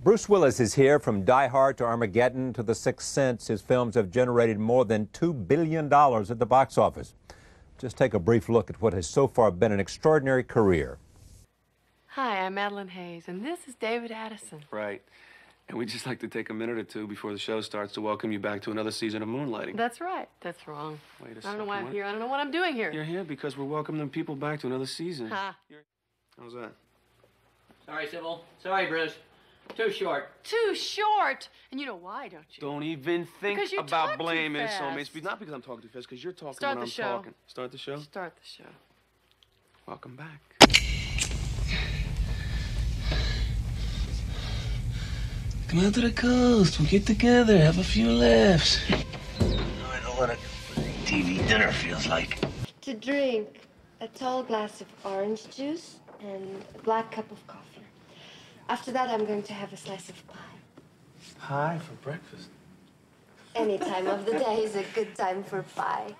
Bruce Willis is here. From Die Hard to Armageddon to The Sixth Sense, his films have generated more than $2 billion at the box office. Just take a brief look at what has so far been an extraordinary career. Hi, I'm Madeline Hayes, and this is David Addison. Right. And we'd just like to take a minute or two before the show starts to welcome you back to another season of Moonlighting. That's right. That's wrong. Wait a second. I don't know why I'm here. I don't know what I'm doing here. You're here because we're welcoming people back to another season. Ha. How's that? Sorry, Sybil. Sorry, Bruce. Too short. Too short? And you know why, don't you? Don't even think about blaming soulmates. Not because I'm talking too fast, because you're talking when I'm talking. Start the show? Start the show. Welcome back. Come out to the coast, we'll get together, have a few laughs. I know what a TV dinner feels like. To drink a tall glass of orange juice and a black cup of coffee. After that, I'm going to have a slice of pie. Pie for breakfast? Any time of the day is a good time for pie.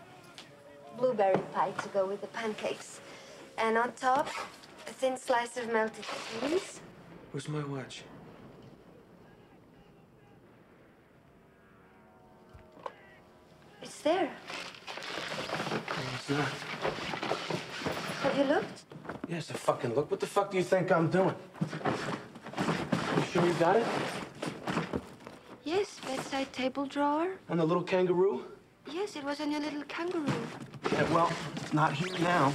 Blueberry pie to go with the pancakes. And on top, a thin slice of melted cheese. Where's my watch? It's there. It's not. Have you looked? Yes, I fucking look. What the fuck do you think I'm doing? You sure you got it? Yes, bedside table drawer. And the little kangaroo? Yes, it was on your little kangaroo. Yeah, well, it's not here now.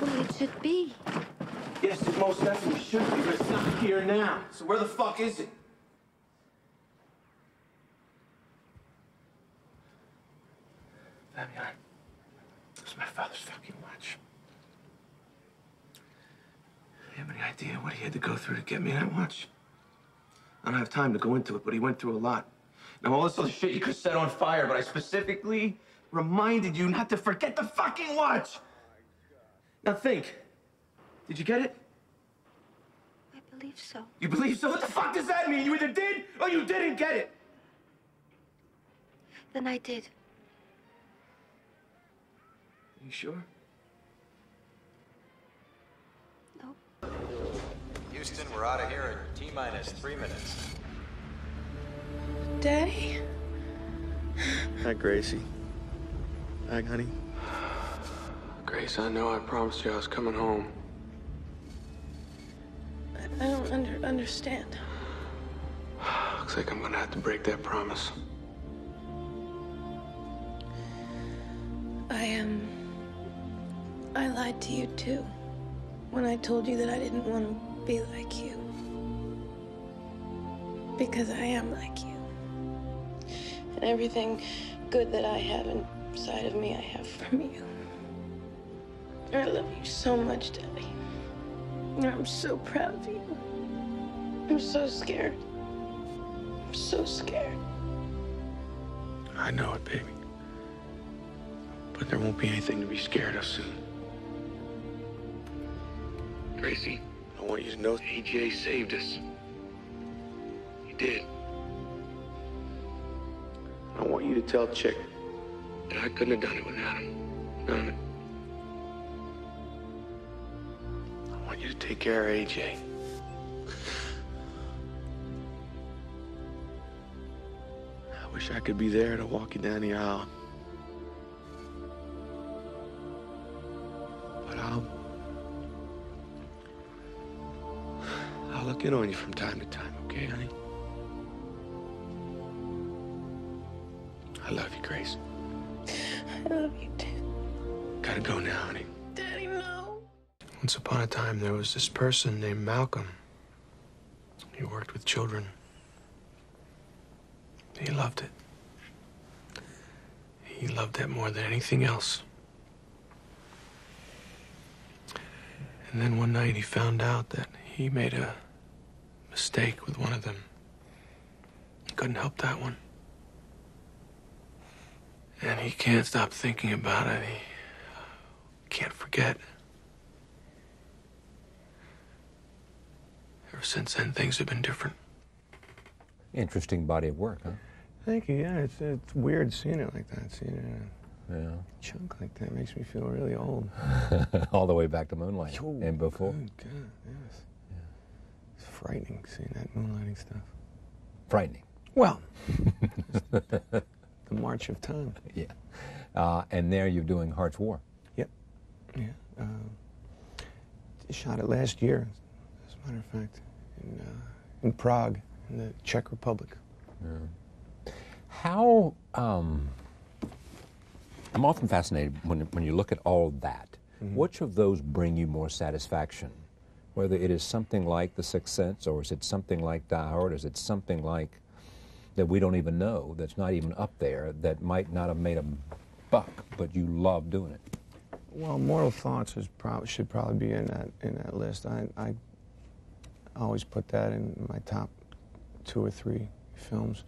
Well, it should be. Yes, it most definitely should be, but it's not here now. So where the fuck is it? It's my father's fucking watch. You have any idea what he had to go through to get me that watch? I don't have time to go into it, but he went through a lot. Now, all this other shit you could set on fire, but I specifically reminded you not to forget the fucking watch. Now, think. Did you get it? I believe so. You believe so? What the fuck does that mean? You either did or you didn't get it. Then I did. You sure? No. Houston, we're out of here in T-minus 3 minutes. Daddy? Hi, Gracie. Hi, honey. Grace, I know I promised you I was coming home. I don't understand. Looks like I'm gonna have to break that promise. I lied to you, too, when I told you that I didn't want to be like you. Because I am like you. And everything good that I have inside of me, I have from you. I love you so much, Daddy. And I'm so proud of you. I'm so scared. I'm so scared. I know it, baby. But there won't be anything to be scared of soon. Gracie, I want you to know AJ saved us. He did. I want you to tell Chick that I couldn't have done it without him. None of it. I want you to take care of AJ. I wish I could be there to walk you down the aisle. But I'll look in on you from time to time, okay, honey? I love you, Grace. I love you, too. Gotta go now, honey. Daddy, no. Once upon a time, there was this person named Malcolm. He worked with children. He loved it. He loved it more than anything else. And then one night, he found out that he made a mistake with one of them. He couldn't help that one. And he can't stop thinking about it. He can't forget. Ever since then, things have been different. Interesting body of work, huh? Thank you, yeah. It's weird seeing it like that, seeing it. Yeah. Chunk like that makes me feel really old. All the way back to Moonlight and before. Good God, yes. Yeah. frightening, seeing that Moonlighting stuff. Frightening. Well, the march of time. Yeah. And there you're doing Hart's War. Yep. Yeah. Shot it last year, as a matter of fact, in Prague, in the Czech Republic. Yeah. How, I'm often fascinated when you look at all that, mm-hmm. which of those bring you more satisfaction? Whether it is something like The Sixth Sense, or is it something like Die Hard, or is it something like that we don't even know, that's not even up there, that might not have made a buck, but you love doing it? Well, Mortal Thoughts is should probably be in that list. I always put that in my top 2 or 3 films.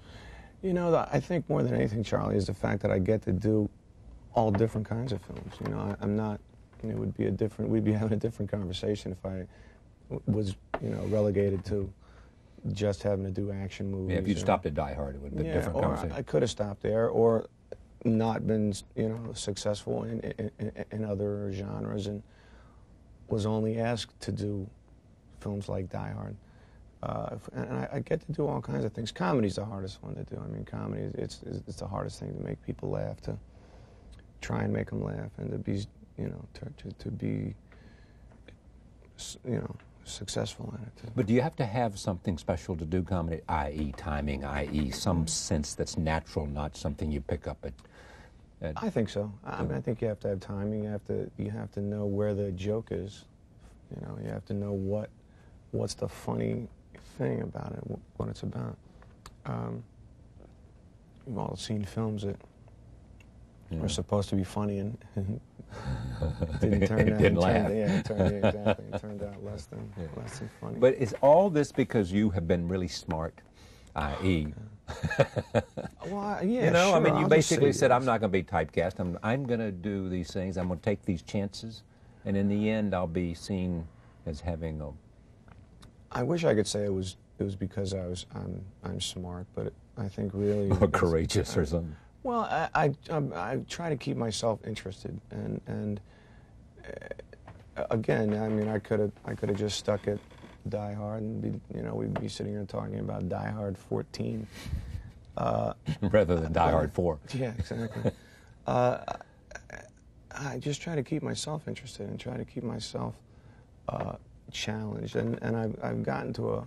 You know, I think more than anything, Charlie, is the fact that I get to do all different kinds of films. You know, I'm not. It would be we'd be having a different conversation if I was, you know, relegated to just having to do action movies. Yeah, if you stopped at Die Hard, it would be a different conversation. I could have stopped there, or not been, you know, successful in other genres, and was only asked to do films like Die Hard. And I get to do all kinds of things. Comedy's the hardest one to do. I mean, comedy, it's the hardest thing to make people laugh, to try and make them laugh, and to be, you know, to be, you know, successful in it. But do you have to have something special to do comedy, i.e. timing, i.e. some sense that's natural, not something you pick up at I think so. I mean, I think you have to have timing. You have to know where the joke is. You know, you have to know what's the funny thing about it, what it's about. We've all seen films that were supposed to be funny and didn't turn out. It turned out less than funny. But is all this because you have been really smart, i.e. You know, sure, I mean, you basically said, I'm not going to be typecast. I'm going to do these things. I'm going to take these chances, and in the end, I'll be seen as having a. I wish I could say it was because I'm smart, but I think really or courageous or something. Well, I try to keep myself interested, and again, I mean, I could have just stuck at Die Hard, and we'd be sitting here talking about Die Hard 14 rather than Die Hard 4. Yeah, exactly. I just try to keep myself interested and try to keep myself challenged, and I've gotten to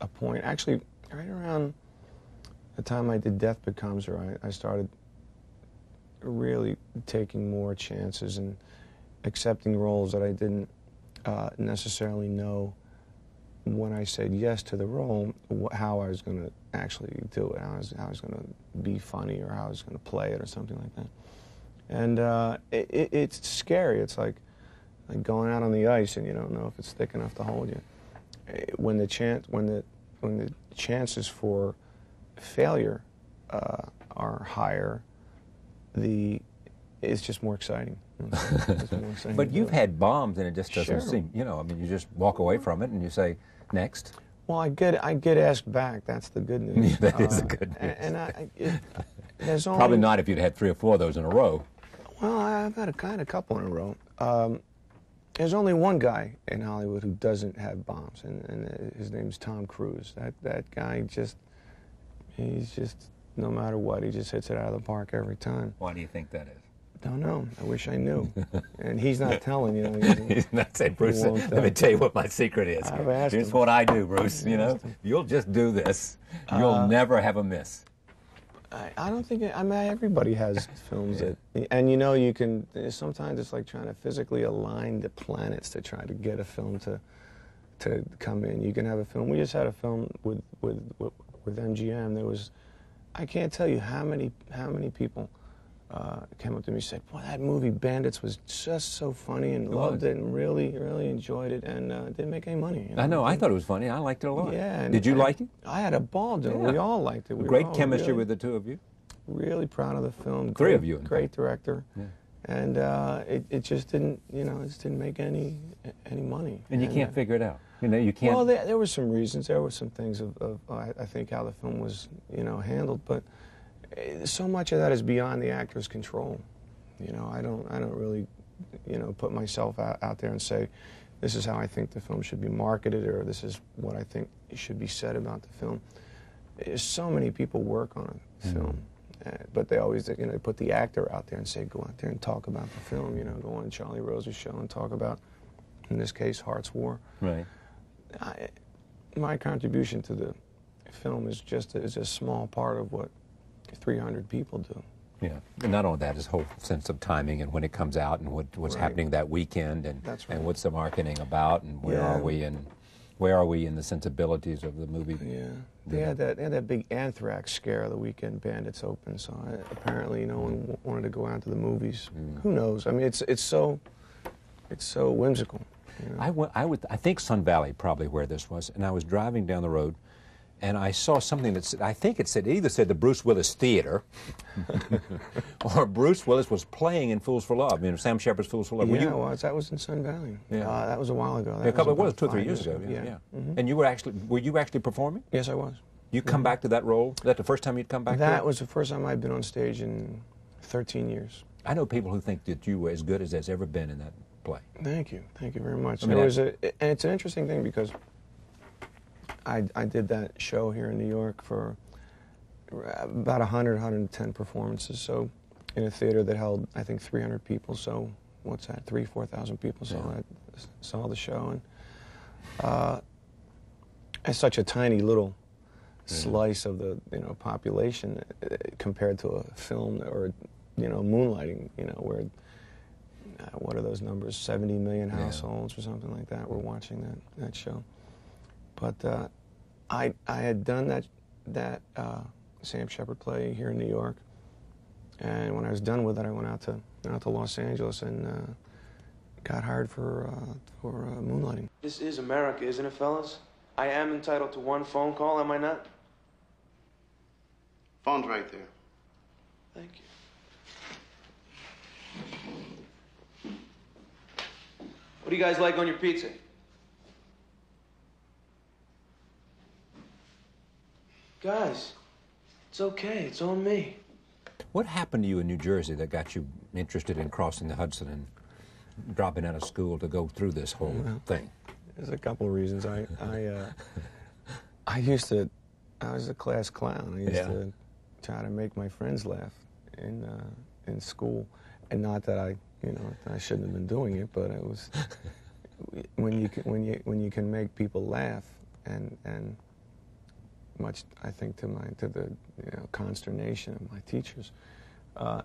a point, actually, right around the time I did Death Becomes Her, I started really taking more chances and accepting roles that I didn't necessarily know when I said yes to the role, how I was going to actually do it, how I was going to be funny, or how I was going to play it, or something like that. And it's scary. It's like going out on the ice and you don't know if it's thick enough to hold you. When the chances for failure are higher, it's just more exciting. But you've had bombs, and it just doesn't seem, you know, I mean, you just walk away from it and you say, next. Well, I get asked back. That's the good news. Yeah, that is the good news. There's only, probably not if you'd had 3 or 4 of those in a row. Well, I've had a couple in a row. There's only one guy in Hollywood who doesn't have bombs, and his name's Tom Cruise. That guy just... He's just, no matter what, he just hits it out of the park every time. Why do you think that is? Don't know. I wish I knew. And he's not telling, you know. He's not saying, Bruce, let me tell you what my secret is. I've asked Here's him. What I do, Bruce, I've you know. Him. You'll just do this. You'll never have a miss. I don't think, I mean, everybody has films that, and you know, you can, sometimes it's like trying to physically align the planets to try to get a film to come in. You can have a film. We just had a film with MGM, there was, I can't tell you how many people came up to me and said, boy, that movie Bandits was just so funny, and loved it, and really, really enjoyed it, and didn't make any money. You know? I know, I thought it was funny. I liked it a lot. Yeah. Did you like it? I had a ball doing it. We all liked it. Great chemistry with the two of you. Really proud of the film. Three of you. Great director. Yeah. And it just didn't, you know, it just didn't make any money. And you can't figure it out. You know, you can't. Well, there were some reasons. There were some things I think, how the film was, you know, handled. But so much of that is beyond the actor's control. You know, I don't really, you know, put myself out there and say, this is how I think the film should be marketed, or this is what I think should be said about the film. So many people work on a film, but they always, you know, they put the actor out there and say, go out there and talk about the film, you know, go on Charlie Rose's show and talk about, in this case, Hart's War. Right. My contribution to the film is just a small part of what 300 people do. Yeah, and not only that, his whole sense of timing and when it comes out and what's happening that weekend and and what's the marketing about and where are we and where are we in the sensibilities of the movie. Yeah, they had that big anthrax scare the weekend Bandits opened, so apparently no one wanted to go out to the movies. Who knows? I mean, it's so whimsical. You know? I think Sun Valley probably where this was, and I was driving down the road. And I saw something that said, I think it said, it either said the Bruce Willis Theater or Bruce Willis was playing in Fools for Love, I mean, Sam Shepard's Fools for Love. Yeah, it was. That was in Sun Valley. Yeah. That was a while ago. Yeah, it was 2 or 3 years ago. Yeah. And you were you actually performing? Yes, I was. You come back to that role? Is that the first time you'd come back to it? That was the first time I'd been on stage in 13 years. I know people who think that you were as good as there's ever been in that play. Thank you. Thank you very much. I mean, and it's an interesting thing because I did that show here in New York for about 100, 110 performances, so in a theater that held, I think, 300 people, so what's that, 3,000, 4,000 people saw the show. And it's such a tiny little slice of the population compared to a film or, Moonlighting, where, what are those numbers, 70 million households or something like that were watching that show. But I had done that Sam Shepard play here in New York, and when I was done with it, I went out to Los Angeles and got hired for Moonlighting. This is America, isn't it, fellas? I am entitled to one phone call, am I not? Phone's right there. Thank you. What do you guys like on your pizza? Guys, it's okay. It's on me. What happened to you in New Jersey that got you interested in crossing the Hudson and dropping out of school to go through this whole thing? There's a couple of reasons. I was a class clown. I used to try to make my friends laugh in school, and not that I shouldn't have been doing it, but it was when you can make people laugh and much, I think, to the consternation of my teachers.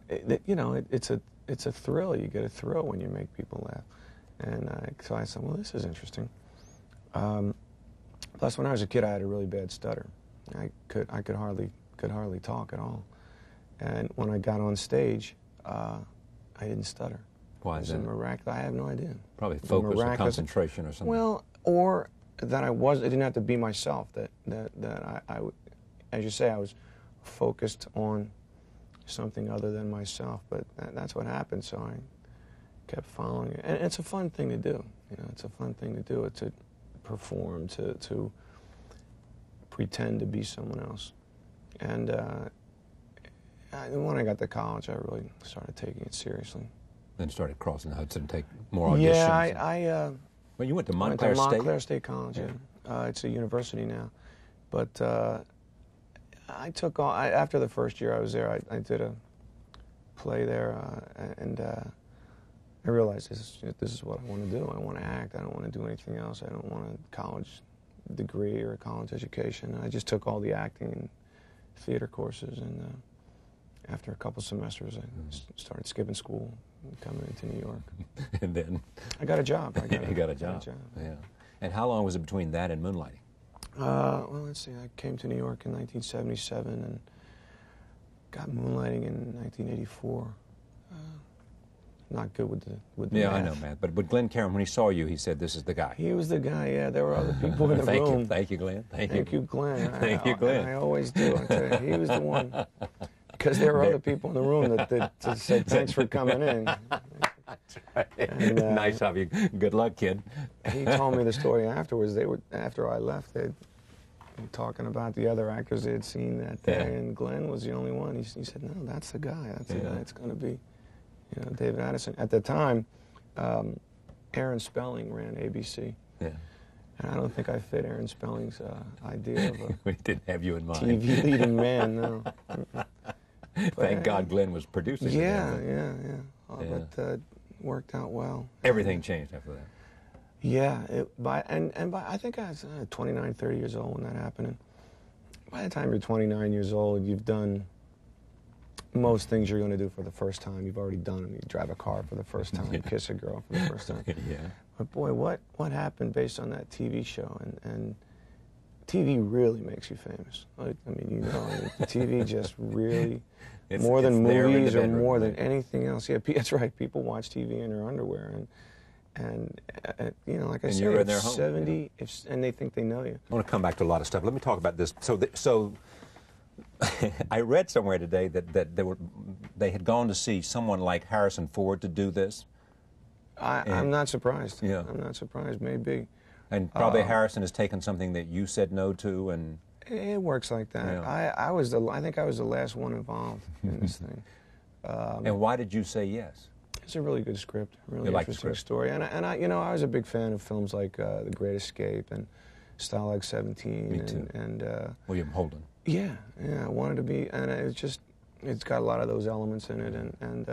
It's a thrill. You get a thrill when you make people laugh. And so I said, well, this is interesting. Plus, when I was a kid, I had a really bad stutter. I could hardly talk at all. And when I got on stage, I didn't stutter. Why is that? Miraculous. I have no idea. Probably focus or concentration or something. Well, or that I didn't have to be myself, that I, as you say, I was focused on something other than myself, but that's what happened, so I kept following it. And it's a fun thing to do, it's a fun thing to do, to perform, to pretend to be someone else. And when I got to college, I really started taking it seriously. Then started crossing the Hudson to take more auditions. Yeah, well, you went to Montclair State? Montclair State College, yeah. It's a university now. But I took on, after the first year I was there, I did a play there, and I realized this is what I want to do. I want to act. I don't want to do anything else. I don't want a college degree or a college education. I just took all the acting and theater courses, and after a couple semesters, I started skipping school, coming into New York. And then? I got a job. I got a job. Yeah. And how long was it between that and Moonlighting? Well, let's see. I came to New York in 1977 and got Moonlighting in 1984. Not good with the math. Yeah, I know, man. But Glenn Caron, when he saw you, he said, this is the guy. He was the guy, yeah. There were other people in the room. Thank you, Glenn. Thank you, Glenn. Thank you, Glenn. I always do. I tell you, he was the one. Because there were other people in the room that said, thanks for coming in. That's right. And, nice of you. Good luck, kid. He told me the story afterwards. After I left, they were talking about the other actors they had seen that day, and Glenn was the only one. He said, no, that's the guy. That's the guy. It's going to be David Addison. At the time, Aaron Spelling ran ABC. Yeah. And I don't think I fit Aaron Spelling's idea of a... We didn't have you in mind. TV leading man, no. Thank God Glenn was producing. Yeah, it, yeah. Oh, yeah. But worked out well. Everything changed after that. Yeah. And by I think I was 29, 30 years old when that happened. And by the time you're 29 years old, you've done most things you're going to do for the first time. You've already done them. You drive a car for the first time. You kiss a girl for the first time. But boy, what happened based on that TV show? And TV really makes you famous. Like, I mean, you know, TV just really, more than movies or more than anything else. Yeah, that's right. People watch TV in their underwear. And you know, like I said, it's 70, home, yeah. And they think they know you. I want to come back to a lot of stuff. Let me talk about this. So I read somewhere today that they had gone to see someone like Harrison Ford to do this. I'm not surprised. Yeah. I'm not surprised. Maybe. And probably Harrison has taken something that you said no to, and... It works like that. Yeah. I think I was the last one involved in this thing. And why did you say yes? It's a really good script, really interesting story. And I, you know, I was a big fan of films like The Great Escape and Stalag 17. Me too. And William Holden. Yeah, yeah. I wanted to be, and it's got a lot of those elements in it, and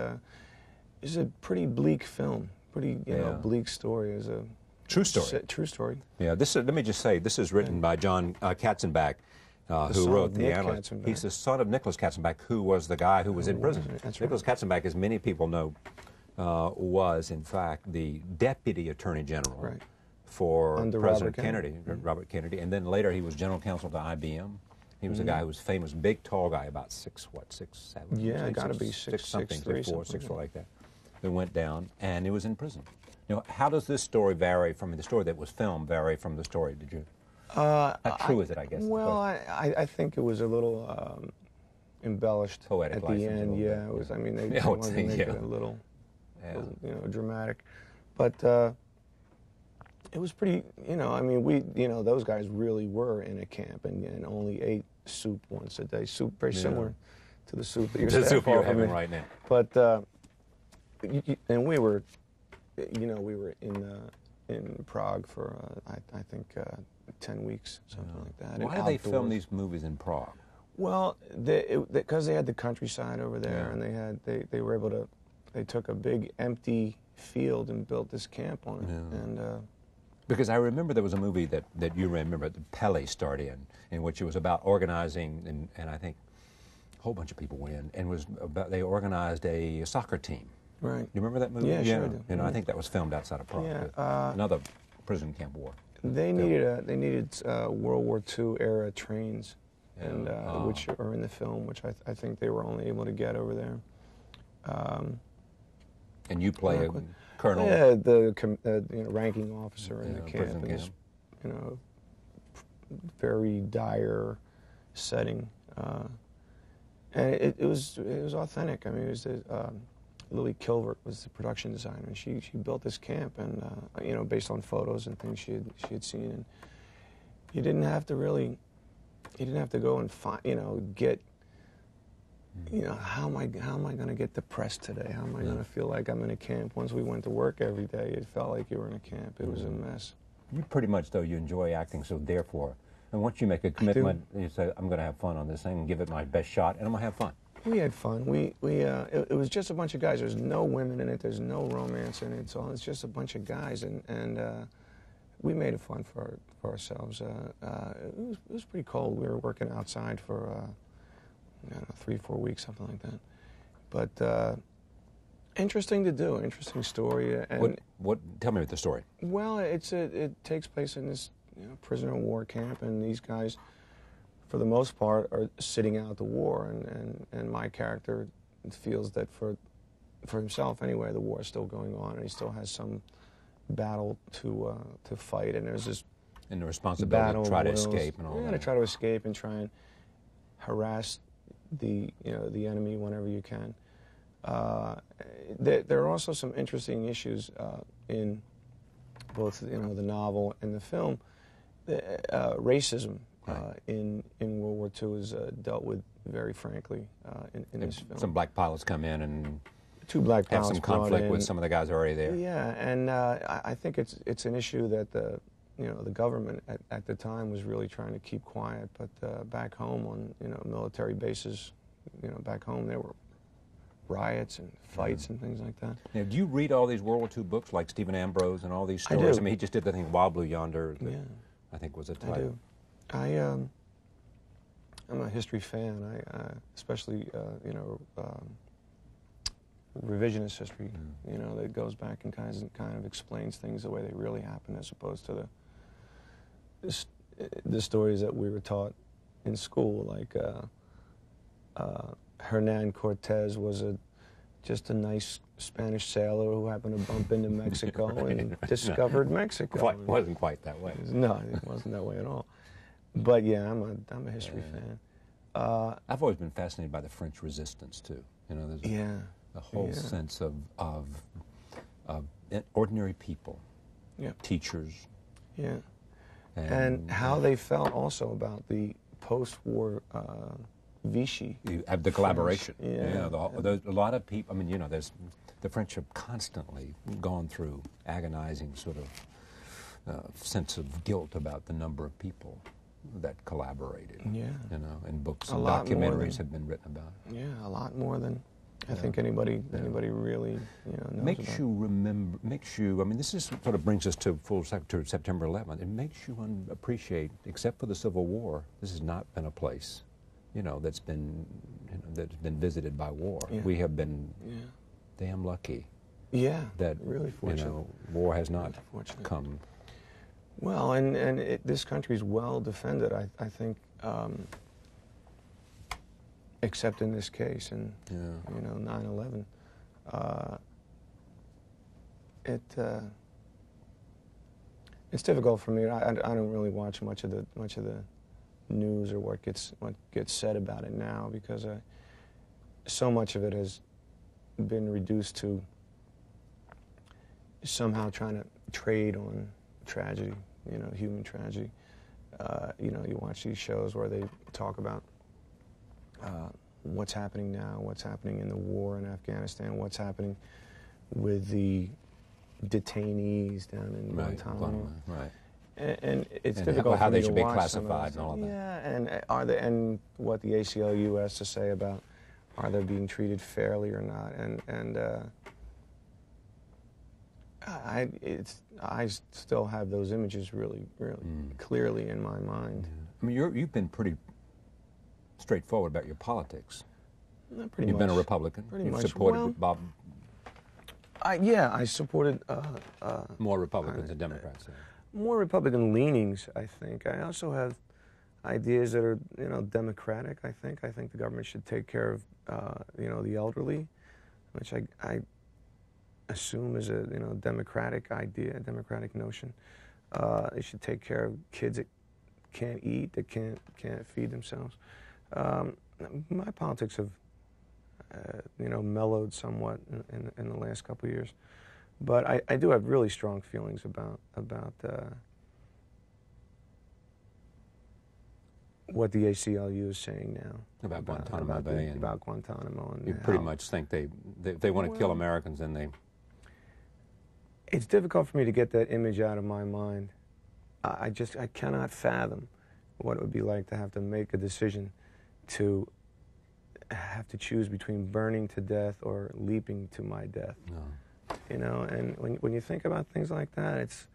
it's a pretty bleak film, pretty bleak story. As a true story. True story. Yeah. This is, let me just say, this is written by John Katzenbach. Who wrote The Analyst. He's the son of Nicholas Katzenbach, who was the guy who was in prison. That's right. Nicholas Katzenbach, as many people know, was, in fact, the deputy attorney general for President Kennedy, Robert Kennedy, and then later he was general counsel to IBM. He was a guy who was famous, big, tall guy, about 6'7". Yeah, got to be 6'3", 6'4", 6'4", like that. They went down, and he was in prison. Now, how does this story vary from the story that was filmed? Vary from the story? Did you? How true is it, I guess? Well, I think it was a little embellished poetic at the end. Yeah, it was. I mean, they wanted to make it a little, you know, dramatic, but it was pretty. You know, I mean, those guys really were in a camp and only ate soup once a day. Soup very similar to the soup that you're having right now. But and we were, you know, we were in Prague for I think. 10 weeks, something like that. Why do they film these movies in Prague? Well, because they had the countryside over there, and they were able to, they took a big empty field and built this camp on it. Yeah. And because I remember there was a movie that you remember, that Pelle starred in which it was about organizing, and I think a whole bunch of people went in, and was about, they organized a soccer team. Right. Do you remember that movie? Yeah, sure I do. You know, I think that was filmed outside of Prague. Yeah, another prison camp war. They needed World War II era trains, and which are in the film, which I think they were only able to get over there. And you play a colonel. Yeah, you know, ranking officer in the camp, in this, you know, very dire setting, and it was authentic. I mean, it was. Lily Kilvert was the production designer, and she built this camp, and you know, based on photos and things she had seen, and you didn't have to go and find, you know, get, you know, how am I going to get depressed today? How am I going to feel like I'm in a camp? Once we went to work every day, it felt like you were in a camp. It was a mess. You pretty much, though, you enjoy acting, so therefore, and once you make a commitment, you say, I'm going to have fun on this thing, and give it my best shot, and I'm going to have fun. We had fun. It was just a bunch of guys. There's no women in it. There's no romance in it. So it's just a bunch of guys, and we made it fun for ourselves. It was pretty cold. We were working outside for I don't know, 3-4 weeks, something like that. But interesting to do. Interesting story. And what? Tell me about the story. Well, it takes place in this, you know, prisoner of war camp, and these guys, for the most part, are sitting out the war, and my character feels that for himself anyway, the war is still going on, and he still has some battle to fight, and there's this and the responsibility to try to escape and all that. To try to escape and try and harass the enemy whenever you can. There are also some interesting issues in both, you know, the novel and the film. Racism. In World War II is dealt with very frankly in this film. Some black pilots come in and two black have some conflict with some of the guys already there. Yeah, and I think it's an issue that the the government at the time was really trying to keep quiet, but back home on military bases, back home there were riots and fights and things like that. Now, do you read all these World War II books like Stephen Ambrose and all these stories? I mean, he just did the thing Wild Blue Yonder. That I think was a title. I do. I'm a history fan. I especially revisionist history. That goes back and kind of explains things the way they really happened, as opposed to the stories that we were taught in school, like Hernan Cortez was just a nice Spanish sailor who happened to bump into Mexico and discovered Mexico. It wasn't quite that way. No, it wasn't that way at all. But yeah, I'm a history fan. I've always been fascinated by the French Resistance too. There's a whole sense of ordinary people, teachers, and how they felt also about the post-war Vichy. The collaboration. A lot of people. I mean, there's the French have constantly gone through agonizing sort of sense of guilt about the number of people that collaborated. And books and documentaries have been written about it. Yeah, a lot more than I think anybody really knows. Makes you, I mean, this is sort of brings us to September 11th. It makes you appreciate, except for the Civil War, this has not been a place, that's been visited by war. We have been damn lucky. That really fortunate. War has not come. Well, and this country's well defended, I think. Except in this case, and 9/11, it's difficult for me. I don't really watch much of the news or what gets said about it now, because so much of it has been reduced to somehow trying to trade on tragedy, human tragedy. You watch these shows where they talk about what's happening now, what's happening in the war in Afghanistan, what's happening with the detainees down in Guantanamo. Right. And it's difficult how they should be classified and all that. Yeah, and what the ACLU has to say about are they being treated fairly or not, and I still have those images really clearly in my mind. I mean, you've been pretty straightforward about your politics. Not pretty much. You've been a Republican. Pretty much. You supported Bob. I supported more Republicans than Democrats. More Republican leanings, I think. I also have ideas that are, democratic. I think the government should take care of, the elderly, which I assume is a democratic idea, democratic notion. It should take care of kids that can't eat, that can't feed themselves. My politics have, mellowed somewhat in the last couple of years, but I do have really strong feelings about what the ACLU is saying now about Guantanamo Bay and about Guantanamo. And you pretty much think they want to kill Americans, and they. It's difficult for me to get that image out of my mind. I cannot fathom what it would be like to have to make a decision to have to choose between burning to death or leaping to my death. And when you think about things like that, it's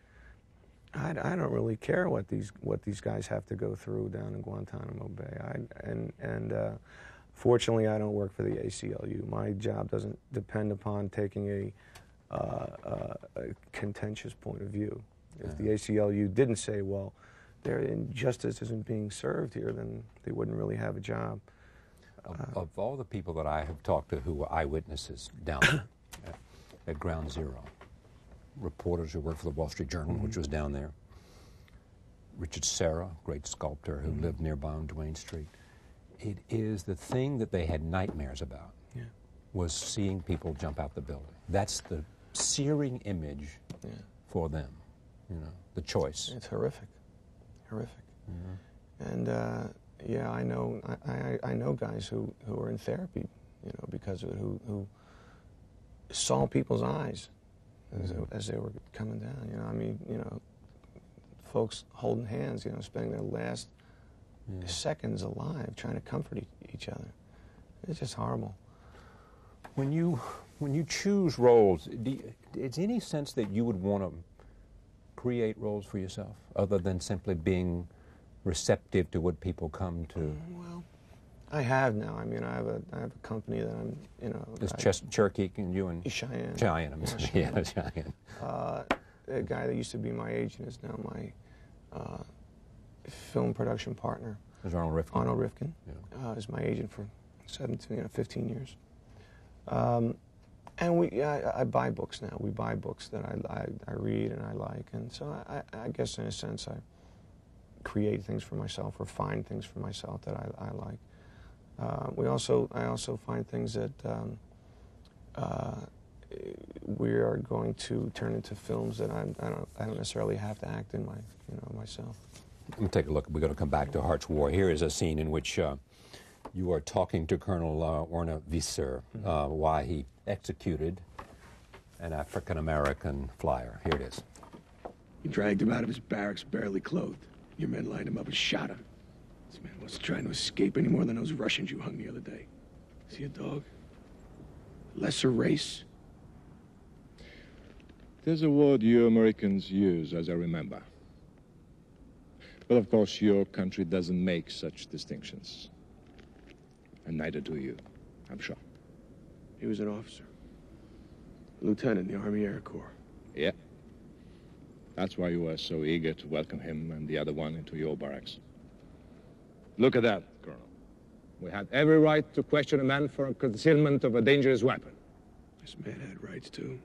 I don't really care what these guys have to go through down in Guantanamo Bay. Fortunately, I don't work for the ACLU. My job doesn't depend upon taking a contentious point of view. If the ACLU didn't say, well, their injustice isn't being served here, then they wouldn't really have a job. Of all the people that I have talked to who were eyewitnesses down at Ground Zero, reporters who worked for the Wall Street Journal, which was down there, Richard Serra, great sculptor who lived nearby on Duane Street, it is the thing that they had nightmares about was seeing people jump out the building. That's the searing image for them, the choice. It's horrific. Horrific, and I know guys who are in therapy, because of it, who saw people's eyes as they were coming down. You know, I mean, you know, folks holding hands, you know, spending their last seconds alive trying to comfort each other. It's just horrible. When you choose roles, is any sense that you would want to create roles for yourself, other than simply being receptive to what people come to? Well, I have now. I mean, I have a company that I'm, you know. It's Cherokee and you and Cheyenne. Cheyenne, I'm sorry. Yeah, Cheyenne. A guy that used to be my agent is now my film production partner. Is Arnold Rifkin? Arnold Rifkin is my agent for 15 years. And I buy books now. We buy books that I read and I like, and so I guess in a sense I create things for myself or find things for myself that I like. I also find things that we are going to turn into films that I don't necessarily have to act in myself. Let me take a look. We're going to come back to Hart's War. Here is a scene in which you are talking to Colonel Orna Visser, why he executed an African-American flyer. Here it is. You dragged him out of his barracks barely clothed. Your men lined him up and shot him. This man wasn't trying to escape any more than those Russians you hung the other day. Is he a dog? Lesser race? There's a word you Americans use, as I remember. But of course, your country doesn't make such distinctions. And neither do you, I'm sure. He was an officer. A lieutenant in the Army Air Corps. Yeah. That's why you were so eager to welcome him and the other one into your barracks. Look at that, Colonel. We had every right to question a man for concealment of a dangerous weapon. This man had rights, too.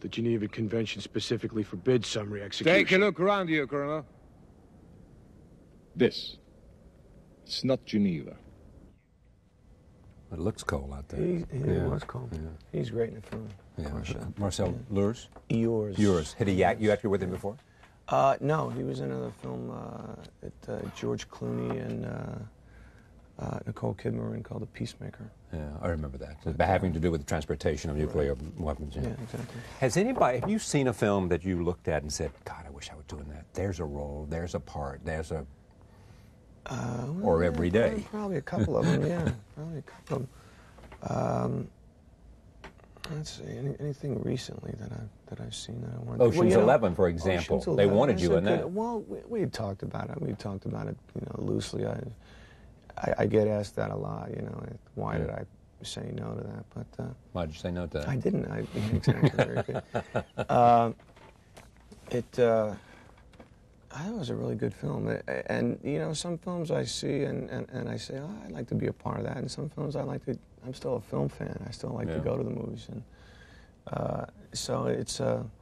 The Geneva Convention specifically forbids summary execution. Take a look around you, Colonel. This. It's not Geneva. It looks cold out there. It was cold. Yeah. He's great in the film. Yeah. Marcel Lures? Yours. Had you acted with him before? No, he was in another film at George Clooney and Nicole Kidman in called The Peacemaker. Yeah, I remember that. It's having to do with the transportation of nuclear weapons. Yeah, exactly. Have you seen a film that you looked at and said, God, I wish I was doing that? There's a role, there's a part, there's a... or every day. Probably a couple of them, yeah. Probably a couple of them. Let's see, anything recently that I've seen that I wanted to... Ocean's 11, for example. Ocean's 11. They wanted you in that. Well, we had talked about it. We talked about it, you know, loosely. I get asked that a lot, you know, why did I say no to that? But why did you say no to that? I didn't. Exactly. Very good. I thought it was a really good film, and you know, some films I see and I say, oh, I'd like to be a part of that, and some films I'm still a film fan, I still like to go to the movies, and so it's some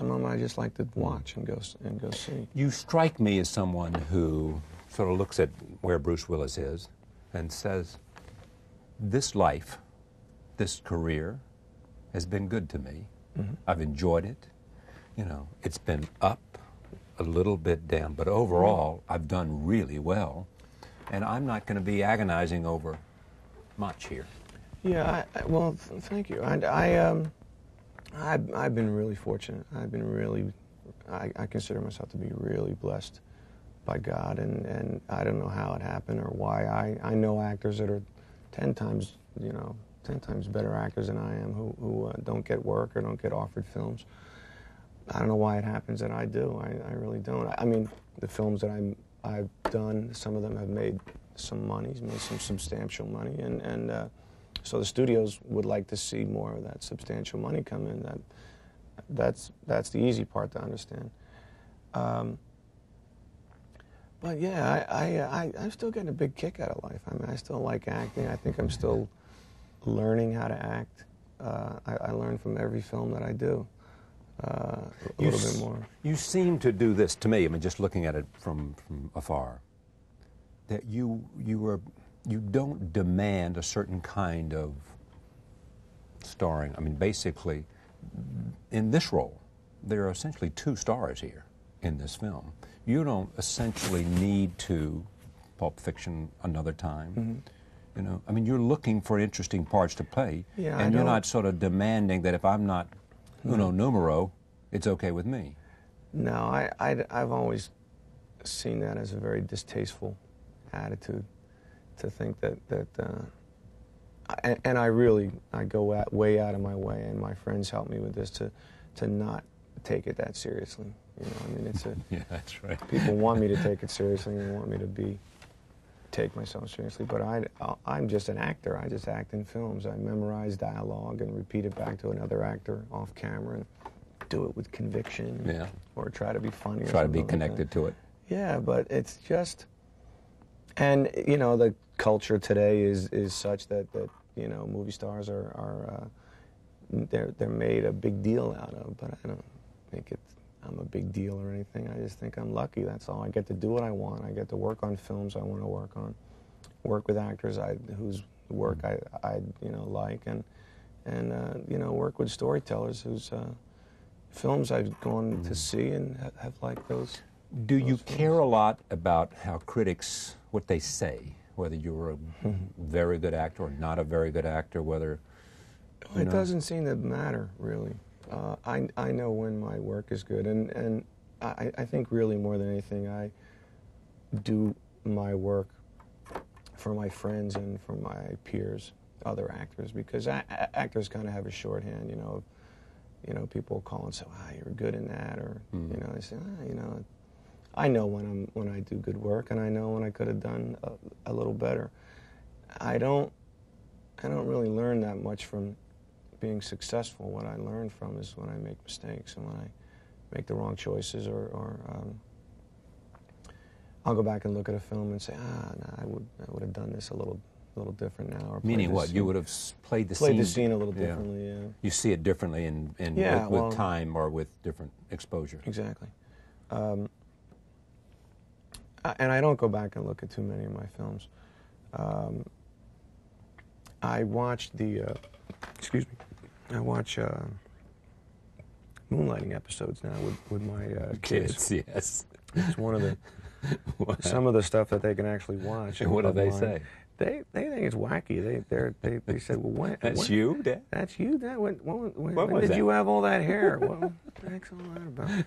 of them I just like to watch and go see. You strike me as someone who sort of looks at where Bruce Willis is and says, this life, this career has been good to me, I've enjoyed it. You know, it's been up, a little bit down, but overall, I've done really well, and I'm not going to be agonizing over much here. Yeah, well, thank you. I've been really fortunate. I consider myself to be really blessed by God, and I don't know how it happened or why. I know actors that are 10 times better actors than I am who don't get work or don't get offered films. I don't know why it happens that I do. I really don't. I mean, the films that I've done, some of them have made some money, made some substantial money, and so the studios would like to see more of that substantial money come in. That's the easy part to understand. But yeah, I'm still getting a big kick out of life. I mean, I still like acting. I think I'm still learning how to act. I learn from every film that I do. A little bit more. You seem to do this to me. I mean, just looking at it from afar, that you don't demand a certain kind of starring. I mean, basically, in this role, there are essentially two stars here in this film. You don't essentially need to Pulp Fiction another time. You know, I mean, you're looking for interesting parts to play, yeah, and you're not sort of demanding that if I'm not uno numero, it's okay with me. No, I've always seen that as a very distasteful attitude, to think that, and I go way out of my way, and my friends help me with this to not take it that seriously. You know, I mean, it's a yeah, that's right. People want me to take it seriously, and they want me to take myself seriously, but I'm just an actor. I just act in films. I memorize dialogue and repeat it back to another actor off camera, and do it with conviction, yeah, or try to be funny. Try to be connected to it. Yeah, but it's just, and you know, the culture today is such that you know, movie stars are made a big deal out of. But I don't think I'm a big deal or anything. I just think I'm lucky, that's all. I get to do what I want. I get to work on films I want to work on, work with actors whose work I you know, like, and you know, work with storytellers whose films I've gone to see and have liked those. Do those you films. Care a lot about how critics, what they say, whether you're a very good actor or not a very good actor, whether... It doesn't seem to matter, really. I know when my work is good, and I think really more than anything, I do my work for my friends and for my peers, other actors, because actors kind of have a shorthand, you know. You know, people call and say, "Ah, you're good in that," or you know, they say, "Ah, you know." I know when I do good work, and I know when I could have done a little better. I don't really learn that much from being successful. What I learn from is when I make mistakes and when I make the wrong choices, or I'll go back and look at a film and say, no, I would have done this a little different now. Or meaning what? You would have played the scene a little differently. Yeah. You see it differently with time or with different exposure. Exactly. And I don't go back and look at too many of my films. I watched I watch Moonlighting episodes now with my kids. Yes, it's one of the some of the stuff that they can actually watch. And what do they say? They think it's wacky. They said, "Well, when that's you, Dad? That's you, Dad? When did you have all that hair? What the heck's all that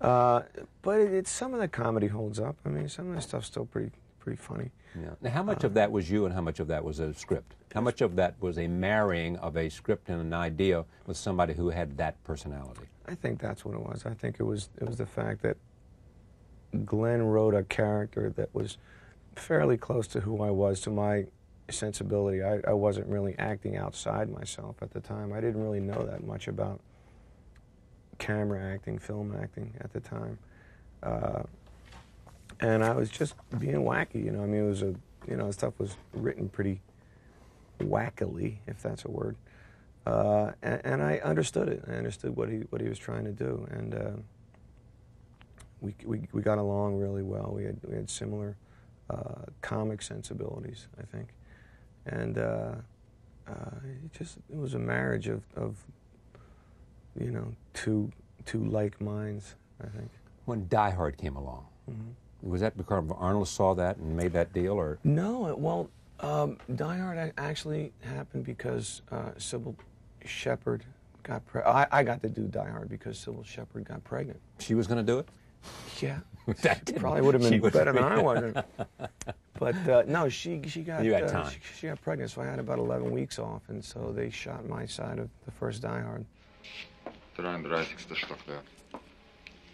about?" But it's some of the comedy holds up. I mean, some of the stuff's still pretty funny. Yeah. Now, how much of that was you, and how much of that was a script? How much of that was a marrying of a script and an idea with somebody who had that personality? I think that's what it was. I think it was the fact that Glenn wrote a character that was fairly close to who I was, to my sensibility. I wasn't really acting outside myself at the time. I didn't really know that much about camera acting, film acting at the time. And I was just being wacky, you know. I mean, it was you know, stuff was written pretty wackily, if that's a word. And I understood it. I understood what he was trying to do, and we got along really well. We had similar comic sensibilities, I think, and it was a marriage of you know, two like minds, I think. When Die Hard came along. Was that because Arnold saw that and made that deal, or? No, well, Die Hard actually happened because Sybil Shepard got pregnant. I got to do Die Hard because Sybil Shepard got pregnant. She was going to do it? Yeah. That probably would have been better than I wasn't. But no, she got pregnant, so I had about 11 weeks off, and so they shot my side of the first Die Hard. 33. Stockwerk.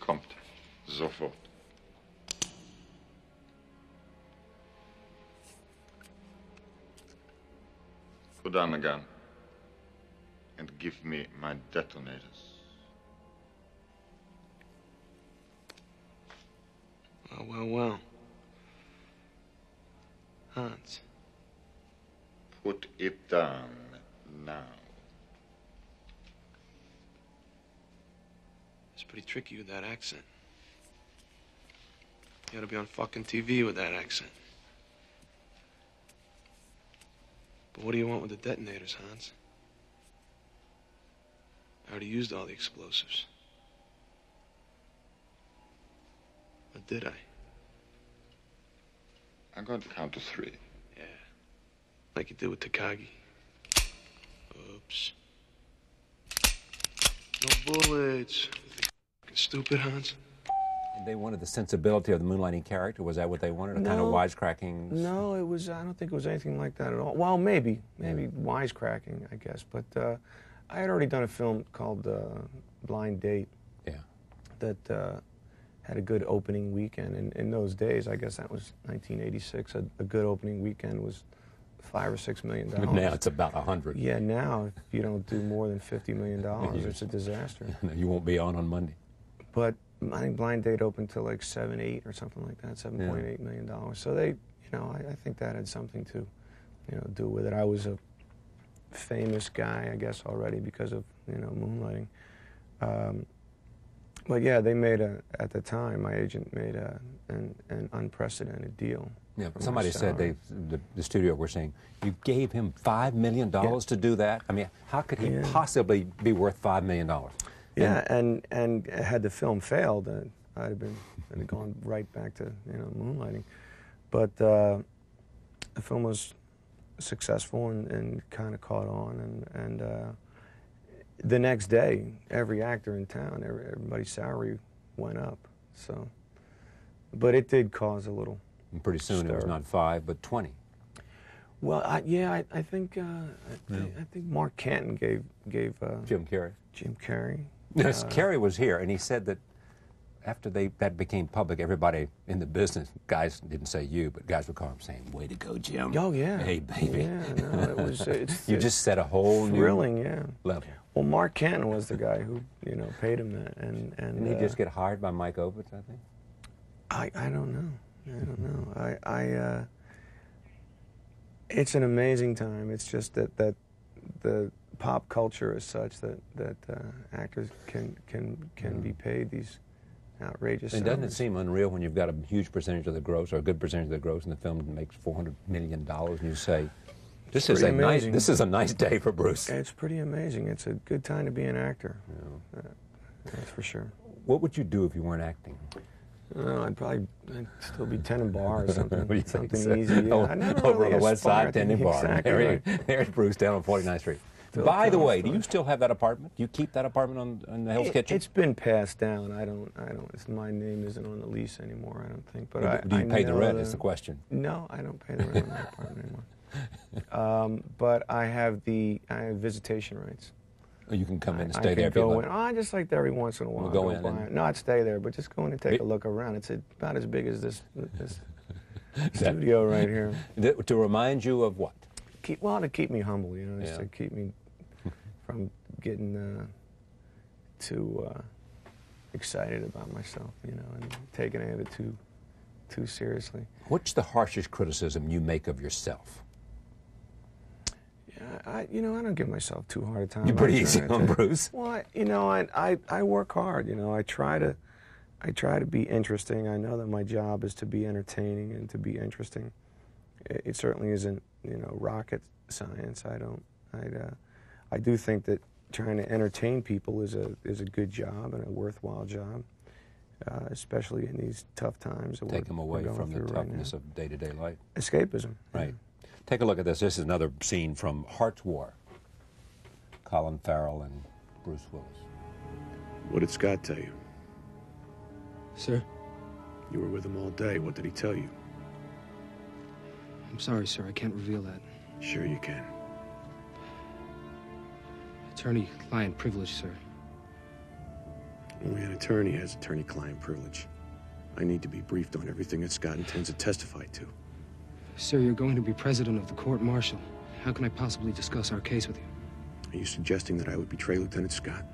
Kommt. Sofort. Put down the gun and give me my detonators. Well. Hans. Put it down now. It's pretty tricky with that accent. You ought to be on fucking TV with that accent. What do you want with the detonators, Hans? I already used all the explosives. Or did I? I'm going to count to 3. Yeah. like you did with Takagi. Oops. No bullets. Stupid, Hans. They wanted the sensibility of the Moonlighting character. Was that what they wanted? No, kind of wisecracking? No, it was. I don't think it was anything like that at all. Well, maybe wisecracking, I guess. But I had already done a film called Blind Date. Yeah. That had a good opening weekend. And in those days, I guess that was 1986. A good opening weekend was $5 or $6 million. Now it's about 100. Yeah. Now if you don't do more than $50 million, it's a disaster. You won't be on Monday. But I think Blind Date opened to like 7, 8 or something like that, $7.8 million. So they, you know, I think that had something to, you know, do with it. I was a famous guy, I guess, already because of, you know, Moonlighting. But yeah, they made a, at the time, my agent made an unprecedented deal. Yeah, but somebody said the studio were saying, you gave him $5 million to do that? I mean, how could he possibly be worth $5 million? Yeah, and had the film failed, I'd have been gone right back to, you know, Moonlighting. But the film was successful and kind of caught on. And the next day, every actor in town, everybody's salary went up. So, but it did cause a little. And pretty soon stir. It was not 5, but 20. Well, I think Mark Canton gave Jim Carrey. Yes, Carrey was here, and he said that after that became public, everybody in the business, guys didn't say you, but guys would call him saying, "Way to go, Jim." Oh yeah. Hey baby. Yeah, no, it was. It's, you just set a whole new level. Well, Mark Canton was the guy who, you know, paid him that, and did he just get hired by Mike Ovitz, I think. I don't know. I don't know. It's an amazing time. It's just that the pop culture is such that actors can be paid these outrageous salaries. Doesn't it seem unreal when you've got a huge percentage of the gross, or a good percentage of the gross, and the film makes $400 million, and you say, "This is amazing. This is a nice day for Bruce." It's pretty amazing. It's a good time to be an actor. Yeah. That's for sure. What would you do if you weren't acting? No, I'd still be tending bar or something. What do you think? Something easy. Yeah. Over on the west side, tending bar. Exactly. There's Bruce down on 49th Street. Still By the way, do you still have that apartment? Do you keep that apartment on the Hell's Kitchen? It's been passed down. I don't. My name isn't on the lease anymore, I don't think. But do you pay the rent? Is the question. No, I don't pay the rent on my apartment anymore. But I have visitation rights. You can come in and stay there if you like. I just like there every once in a while. We'll go in and not stay there, but just go in and take a look around. It's about as big as this studio right here. To remind you of what? To keep me humble, you know, just to keep me from getting too excited about myself, you know, and taking it too seriously. What's the harshest criticism you make of yourself? You know, I don't give myself too hard a time. You're pretty easy on Bruce. Well, I work hard. You know, I try to be interesting. I know that my job is to be entertaining and to be interesting. It certainly isn't, you know, rocket science. I do think that trying to entertain people is a good job and a worthwhile job, especially in these tough times. Take them away from the toughness of day-to-day life. Escapism. Right. Take a look at this. This is another scene from Hart's War. Colin Farrell and Bruce Willis. What did Scott tell you? Sir? You were with him all day. What did he tell you? I'm sorry, sir. I can't reveal that. Sure you can. Attorney-client privilege, sir. Only an attorney has attorney-client privilege. I need to be briefed on everything that Scott intends to testify to. Sir, you're going to be president of the court-martial. How can I possibly discuss our case with you? Are you suggesting that I would betray Lieutenant Scott?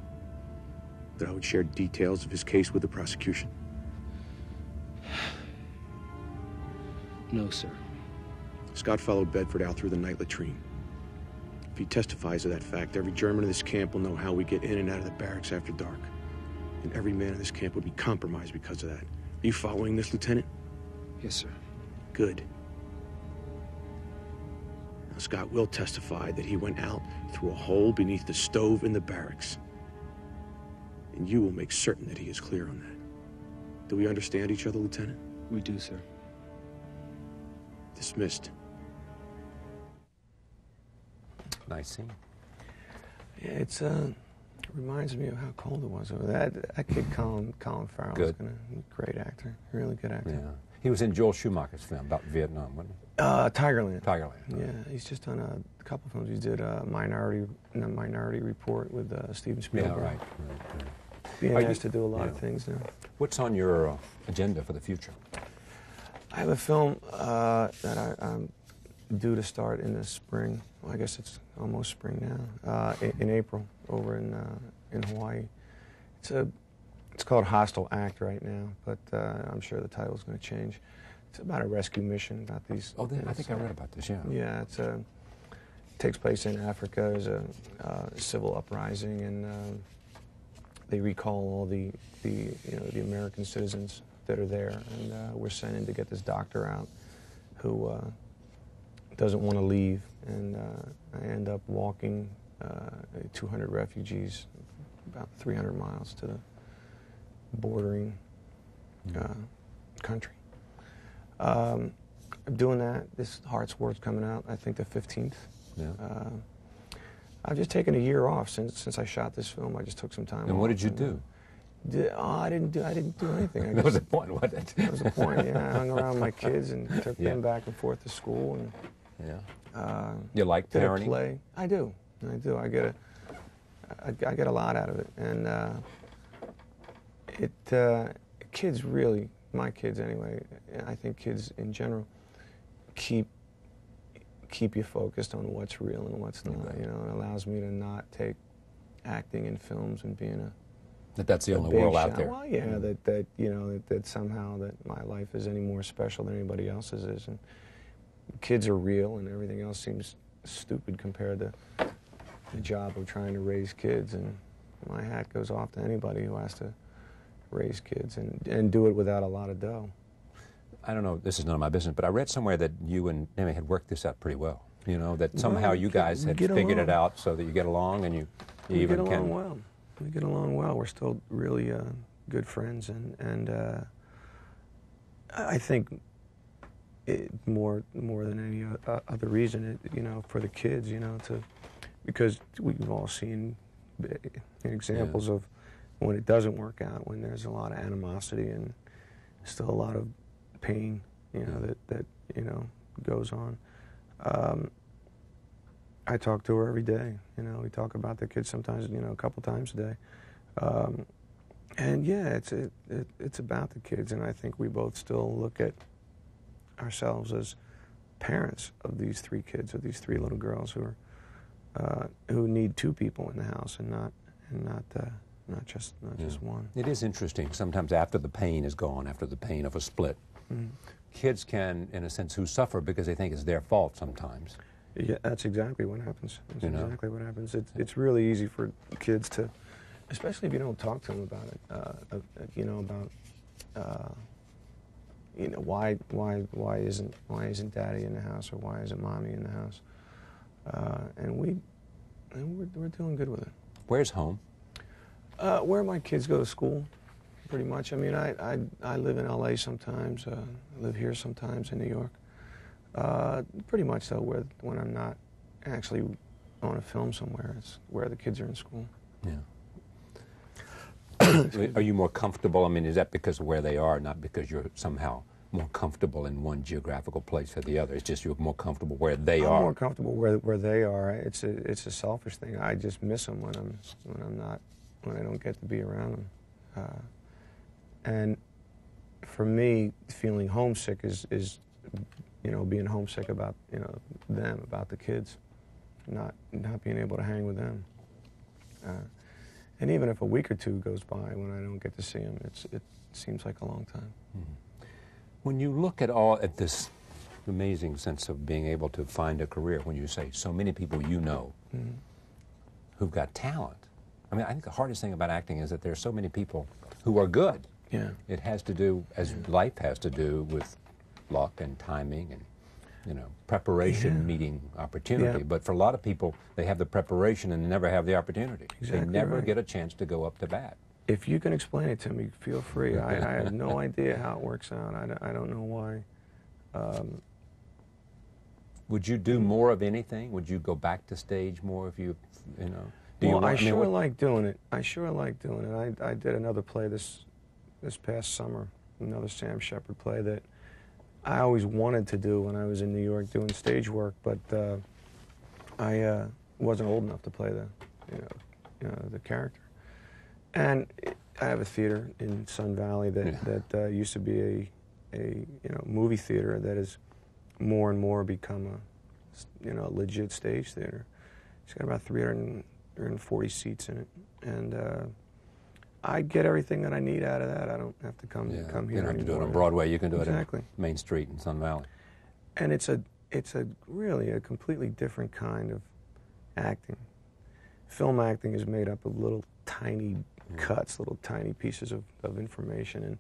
That I would share details of his case with the prosecution? No, sir. Scott followed Bedford out through the night latrine. If he testifies to that fact, every German in this camp will know how we get in and out of the barracks after dark. And every man in this camp would be compromised because of that. Are you following this, Lieutenant? Yes, sir. Good. Scott will testify that he went out through a hole beneath the stove in the barracks. And you will make certain that he is clear on that. Do we understand each other, Lieutenant? We do, sir. Dismissed. nice scene. Yeah, it's reminds me of how cold it was over there. That kid Colin Farrell is a great actor, really good actor. Yeah. He was in Joel Schumacher's film about Vietnam, wasn't he? Tigerland. Tigerland. Yeah, he's just done a couple films. He did Minority Report with Steven Spielberg. Yeah, right. Being asked to do a lot of things now. What's on your agenda for the future? I have a film that I'm due to start in the spring. Well, I guess it's almost spring now. In April, over in Hawaii. It's called Hostile Act right now, but I'm sure the title's going to change. It's about a rescue mission, about these... Oh, I think I read about this, yeah. Yeah, it takes place in Africa. There's a civil uprising, and they recall all the American citizens that are there, and we're sent in to get this doctor out who doesn't want to leave, and I end up walking 200 refugees about 300 miles to the bordering country. I'm doing that. This Hart's War's coming out, I think, the 15th. Yeah. I've just taken a year off since I shot this film. I just took some time off. And what did you do? I didn't do anything. I guess. That was the point, wasn't it? That was the point, yeah. I hung around my kids and took them back and forth to school. And, you like parenting? Did a play. I do. I get a lot out of it. And kids really, my kids anyway, I think kids in general, keep you focused on what's real and what's not. Right. You know, it allows me to not take acting in films and being that's the only world out there. Well, yeah, that somehow that my life is any more special than anybody else's is, and kids are real, and everything else seems stupid compared to the job of trying to raise kids. And my hat goes off to anybody who has to raise kids and do it without a lot of dough. I don't know, this is none of my business, but I read somewhere that you and Nemi had worked this out pretty well. You know, that somehow you guys had figured it out so that you get along and you even can... We get along well. We're still really good friends, and I think it, more than any other reason, it, you know, for the kids, you know, because we've all seen examples of when it doesn't work out, when there's a lot of animosity and still a lot of pain, you know, that you know, goes on. I talk to her every day. You know, we talk about the kids sometimes, you know, a couple times a day. And yeah, it's about the kids, and I think we both still look at ourselves as parents of these three kids, of these three little girls who need two people in the house and not just one. It is interesting. Sometimes after the pain is gone, after the pain of a split, kids can, in a sense, who suffer because they think it's their fault sometimes. Yeah, that's exactly what happens. That's exactly what happens. It's really easy for kids to, especially if you don't talk to them about it. You know, about you know, why isn't Daddy in the house, or why isn't Mommy in the house? And we're doing good with it. Where's home? Where my kids go to school, pretty much. I mean, I live in L.A. sometimes. I live here sometimes in New York. Pretty much, though, when I'm not actually on a film somewhere, it's where the kids are in school. Yeah. Are you more comfortable? I mean, is that because of where they are, not because you're somehow more comfortable in one geographical place or the other? It's just you're more comfortable where they are. I'm more comfortable where they are. It's a selfish thing. I just miss them when I don't get to be around them. And for me, feeling homesick is you know, being homesick about, you know, them, about the kids, not being able to hang with them. And even if a week or two goes by when I don't get to see them, it seems like a long time. Mm-hmm. When you look at this amazing sense of being able to find a career, when you say so many people you know who've got talent, I mean, I think the hardest thing about acting is that there are so many people who are good. Yeah. It has to do, as life has to do, with luck and timing and, you know, preparation meeting opportunity. Yeah. But for a lot of people, they have the preparation and they never have the opportunity. Exactly, they never get a chance to go up to bat. If you can explain it to me, feel free. I have no idea how it works out. I don't know why Would you do more of anything? Would you go back to stage more if you, you know? I sure like doing it. I did another play this past summer, another Sam Shepard play that I always wanted to do when I was in New York doing stage work, but I wasn't old enough to play the character. And I have a theater in Sun Valley that used to be a movie theater that is more and more become a legit stage theater. It's got about 340 seats in it, and I get everything that I need out of that. I don't have to come here. You don't have to do it on Broadway. You can do it on Main Street in Sun Valley. And it's a really a completely different kind of acting. Film acting is made up of little tiny cuts, little tiny pieces of information, and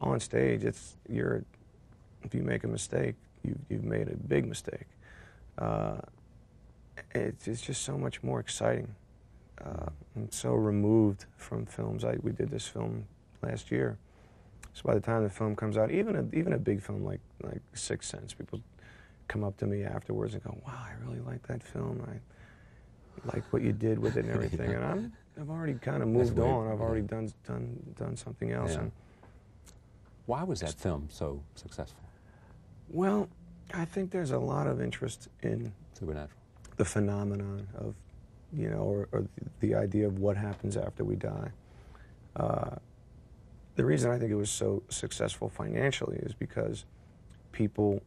on stage, if you make a mistake, you've made a big mistake. It's just so much more exciting and so removed from films. We did this film last year, so by the time the film comes out, even a big film like Sixth Sense, people come up to me afterwards and go, "Wow, I really like that film. I like what you did with it and everything." Yeah. And I've already kind of moved on. I've already done something else. Yeah. And why was that film so successful? Well, I think there's a lot of interest in supernatural, the phenomenon of, or the idea of what happens after we die. The reason I think it was so successful financially is because people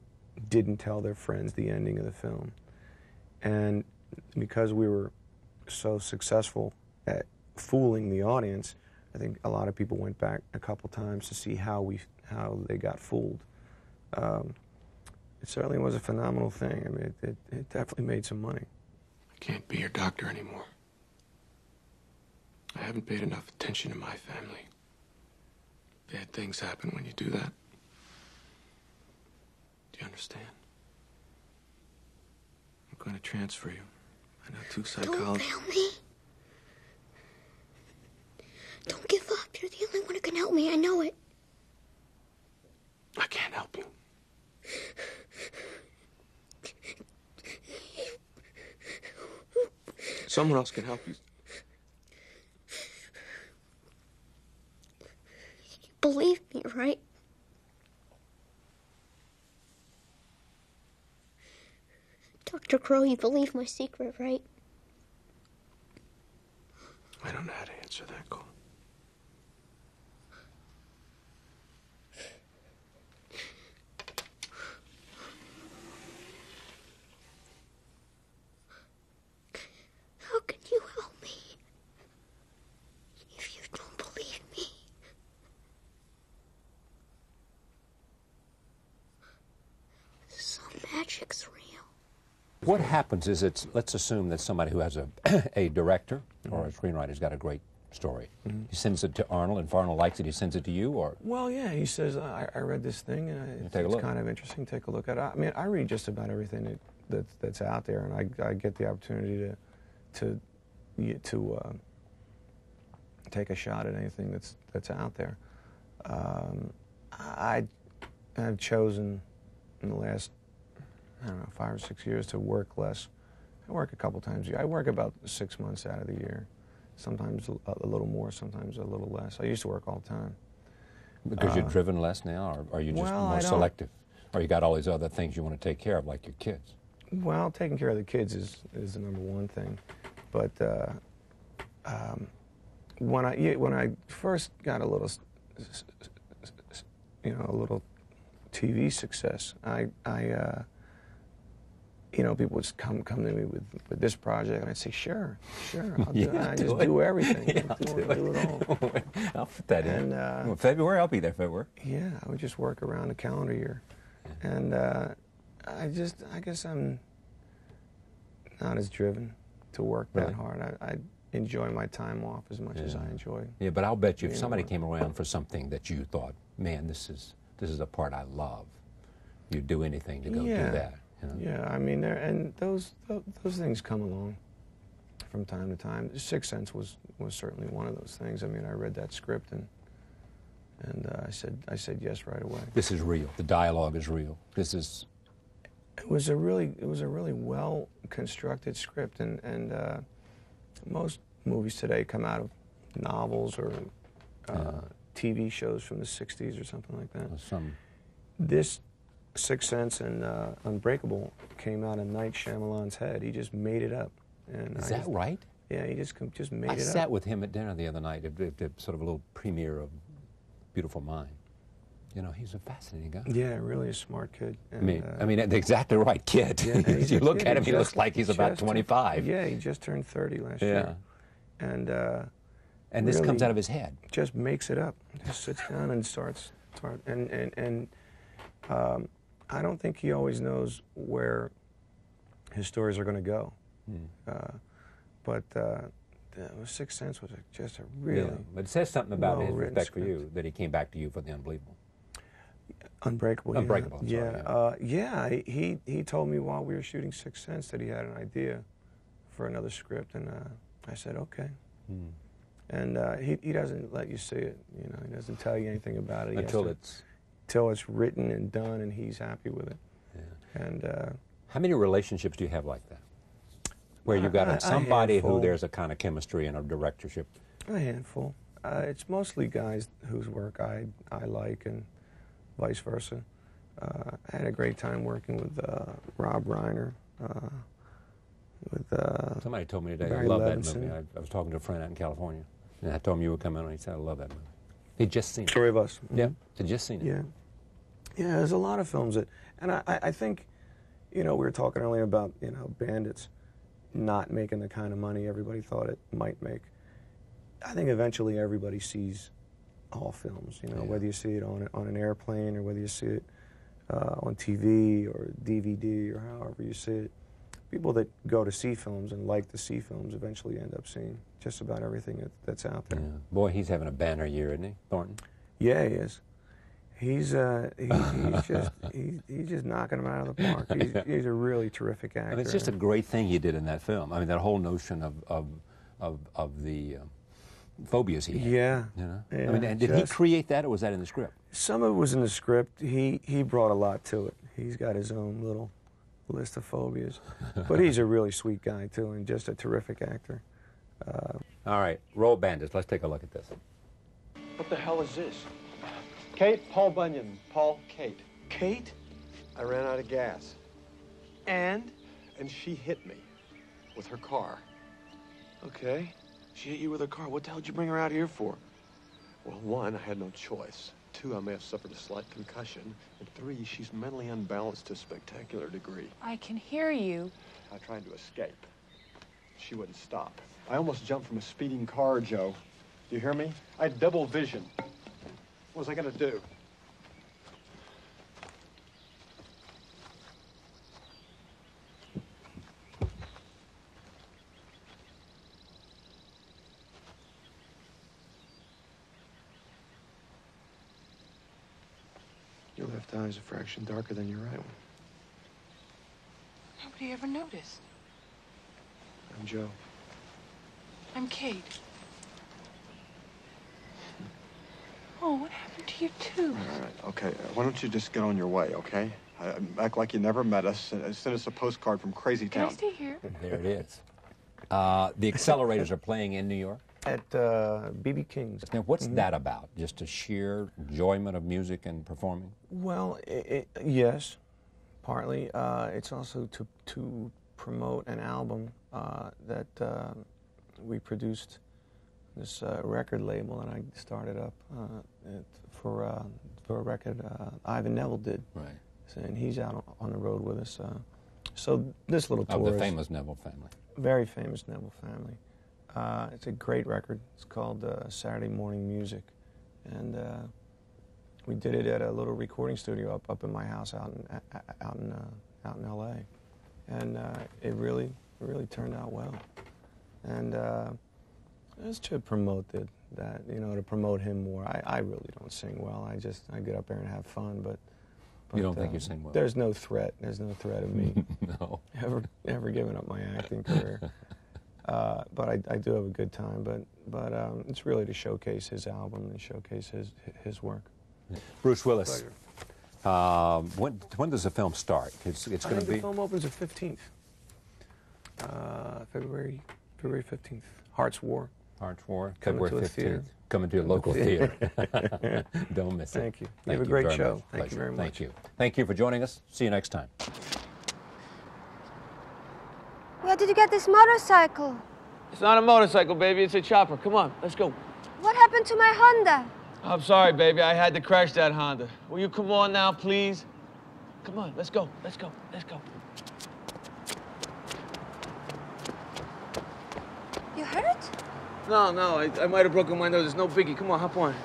didn't tell their friends the ending of the film. And because we were so successful at fooling the audience, I think a lot of people went back a couple times to see how they got fooled. It certainly was a phenomenal thing. I mean, it definitely made some money. I can't be your doctor anymore. I haven't paid enough attention to my family. Bad things happen when you do that. Do you understand? I'm going to transfer you. I know two psychologists. Don't fail me. Don't give up. You're the only one who can help me. I know it. I can't help you. Someone else can help you. You believe me, right? Dr. Crow, you believe my secret, right? I don't know how to answer that call. What happens is let's assume that somebody who has a director or a screenwriter's got a great story. He sends it to Arnold, and if Arnold likes it, he sends it to you, or? Well, yeah, he says, I read this thing, and it's kind of interesting. Take a look at it. I mean, I read just about everything that's out there, and I get the opportunity to take a shot at anything that's out there. I've chosen in the last, I don't know, 5 or 6 years to work less. I work a couple times a year. I work about 6 months out of the year. Sometimes a little more, sometimes a little less. I used to work all the time. Because you're driven less now, or are you just more selective? Or you got all these other things you want to take care of, like your kids? Well, taking care of the kids is the number one thing. But when I first got a little, a little TV success, I people would come to me with this project, and I'd say, sure, I'll do it. I just do everything. Yeah, I'll do it all. I'll put that in. Well, February, I'll be there February. Yeah, I would just work around the calendar year. And I guess I'm not as driven to work that hard. I enjoy my time off as much as I enjoy. Yeah, but I'll bet you if somebody came around for something that you thought, man, this is a part I love, you'd do anything to go do that. Yeah, I mean, and those things come along from time to time. Sixth Sense was certainly one of those things. I mean, I read that script and I said yes right away. This is real. The dialogue is real. This is It was a really well constructed script, and most movies today come out of novels or TV shows from the '60s or something like that. This Sixth Sense and Unbreakable came out of Night Shyamalan's head. He just made it up. And is that right? Yeah, he just made it up. I sat with him at dinner the other night at sort of a little premiere of Beautiful Mind. You know, he's a fascinating guy. Yeah, really a smart kid. And, I mean, exactly right, kid. Yeah, you look at him, he looks like he's about 25. Yeah, he just turned 30 last year. And this really comes out of his head. Just makes it up. Just sits down and starts. And I don't think he always knows where his stories are going to go. But the Sixth Sense was just a really. Yeah, but it says something about his respect for you that he came back to you for the unbelievable. Unbreakable. Yeah, sorry, he told me while we were shooting Sixth Sense that he had an idea for another script, and I said okay. And he doesn't let you see it. You know, he doesn't tell you anything about it until it's written and done, and he's happy with it. Yeah. And how many relationships do you have like that, where you've got somebody who there's a kind of chemistry and a directorship? A handful. It's mostly guys whose work I like, and vice versa. I had a great time working with Rob Reiner. Somebody told me today, I love that movie. I was talking to a friend out in California, and I told him you were coming on, and he said, I love that movie. He'd just seen it. Story of Us. Yeah, he'd just seen it. Yeah. Yeah, there's a lot of films that, and I think, you know, we were talking earlier about, you know, Bandits not making the kind of money everybody thought it might make. I think eventually everybody sees all films, you know, whether you see it on an airplane or whether you see it on TV or DVD or however you see it. People that go to see films and like to see films eventually end up seeing just about everything that's out there. Yeah. Boy, he's having a banner year, isn't he, Thornton? Yeah, he is. He's just knocking him out of the park. He's a really terrific actor. I mean, it's just a great thing he did in that film. I mean, that whole notion of the phobias he had. Yeah. You know? Yeah, I mean, and did he create that, or was that in the script? Some of it was in the script. He brought a lot to it. He's got his own little list of phobias, but he's a really sweet guy too, and just a terrific actor. All right, roll Bandits. Let's take a look at this. What the hell is this? Kate, Paul Bunyan, Paul, Kate. Kate? I ran out of gas. And? And she hit me with her car. Okay, she hit you with her car. What the hell did you bring her out here for? Well, one, I had no choice. Two, I may have suffered a slight concussion. And three, she's mentally unbalanced to a spectacular degree. I can hear you. I tried to escape. She wouldn't stop. I almost jumped from a speeding car, Joe. Do you hear me? I had double vision. What was I gonna do? Your left eye is a fraction darker than your right one. Nobody ever noticed. I'm Joe. I'm Kate. Oh, what happened to you too? All right, okay. Why don't you just get on your way, okay? Act like you never met us. Send us a postcard from Crazy Town. Can I stay here? There it is. The Accelerators are playing in New York. At BB King's. Now, what's that about? Just a sheer enjoyment of music and performing? Well, yes, partly. It's also to promote an album that we produced. This record label that I started up for a record Ivan Neville did. Right. And he's out on the road with us. So this little tour. Of the famous Neville family. Very famous Neville family. It's a great record. It's called Saturday Morning Music. And we did it at a little recording studio up in my house out in LA. And it really turned out well. And it's to promote that, you know, to promote him more. I really don't sing well. I get up there and have fun, but you don't think you sing well? There's no threat. There's no threat of me ever giving up my acting career. But I do have a good time. But it's really to showcase his album and showcase his work. Bruce Willis. When does the film start? It's going to be. The film opens the 15th. February 15th. Hart's War. Hart's War. February 15th. Coming to your local theater. Don't miss it. Thank you. You have a great show. Thank you very much. Thank you. Thank you for joining us. See you next time. Where did you get this motorcycle? It's not a motorcycle, baby. It's a chopper. Come on, let's go. What happened to my Honda? I'm sorry, baby. I had to crash that Honda. Will you come on now, please? Come on, let's go. Let's go. Let's go. You hurt? No. I might have broken my nose. It's no biggie. Come on, hop on.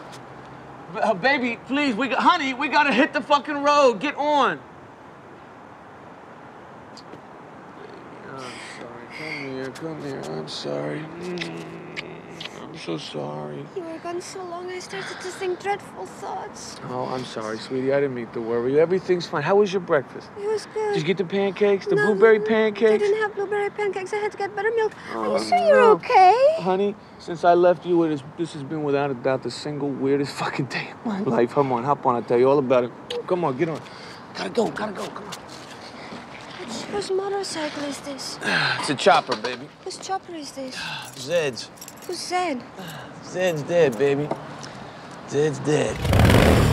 Baby, please. Honey, we gotta hit the fucking road. Get on. Come here. I'm sorry. I'm so sorry. You were gone so long, I started to think dreadful thoughts. Oh, I'm sorry, sweetie. I didn't mean to worry. Everything's fine. How was your breakfast? It was good. Did you get the pancakes? The blueberry pancakes? I didn't have blueberry pancakes. I had to get buttermilk. Oh, I'm sure you're okay. Honey, since I left you, this has been without a doubt the single weirdest fucking day of my life. Come on, hop on. I'll tell you all about it. Come on, get on. Gotta go. Come on. Whose motorcycle is this? It's a chopper, baby. Whose chopper is this? Zed's. Who's Zed? Zed's dead, baby. Zed's dead.